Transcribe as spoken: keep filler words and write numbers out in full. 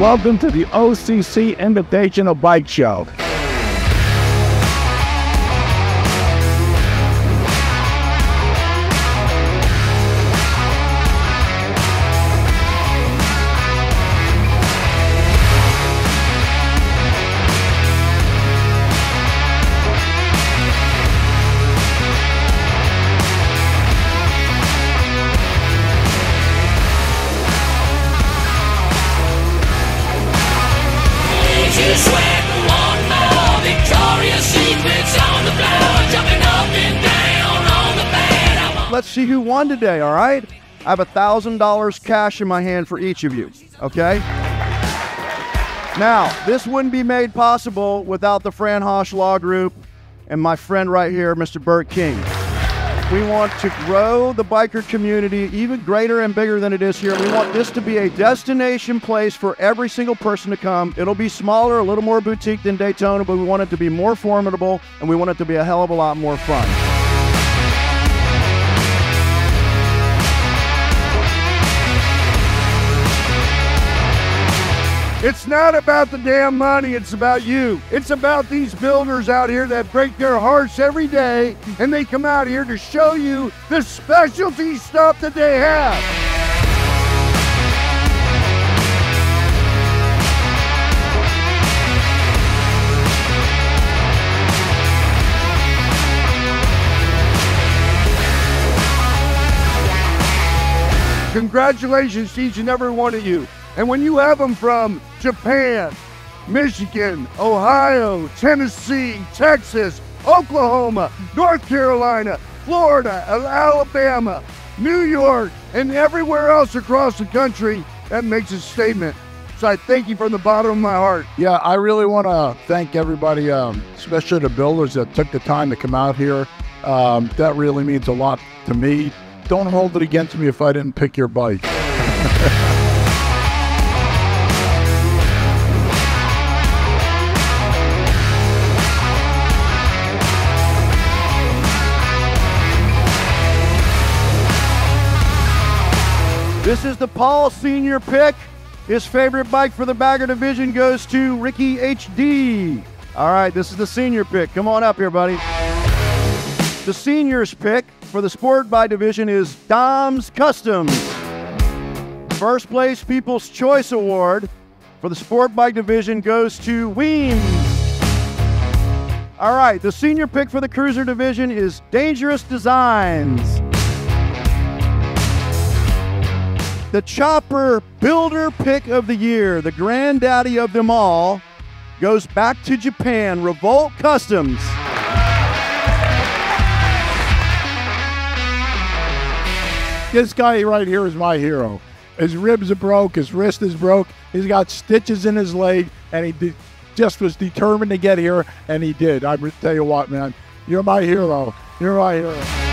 Welcome to the O C C Invitational Bike Show. Let's see who won today, all right? I have one thousand dollars cash in my hand for each of you, okay? Now, this wouldn't be made possible without the Fran Hosh Law Group and my friend right here, Mister Bert King. We want to grow the biker community even greater and bigger than it is here. We want this to be a destination place for every single person to come. It'll be smaller, a little more boutique than Daytona, but we want it to be more formidable, and we want it to be a hell of a lot more fun. It's not about the damn money, it's about you. It's about these builders out here that break their hearts every day, and they come out here to show you the specialty stuff that they have. Congratulations to each and every one of you. And when you have them from Japan, Michigan, Ohio, Tennessee, Texas, Oklahoma, North Carolina, Florida, Alabama, New York, and everywhere else across the country, that makes a statement. So I thank you from the bottom of my heart. Yeah, I really want to thank everybody, um, especially the builders that took the time to come out here. Um, that really means a lot to me. Don't hold it against me if I didn't pick your bike. This is the Paul Senior pick. His favorite bike for the bagger division goes to Ricky H D. All right, this is the senior pick. Come on up here, buddy. The senior's pick for the sport bike division is Dom's Customs. First place People's Choice Award for the sport bike division goes to Weems. All right, the senior pick for the cruiser division is Dangerous Designs. The chopper builder pick of the year, the granddaddy of them all, goes back to Japan, Revolt Customs. This guy right here is my hero. His ribs are broke, his wrist is broke, he's got stitches in his leg, and he did, just was determined to get here, and he did. I tell you what, man, you're my hero. You're my hero.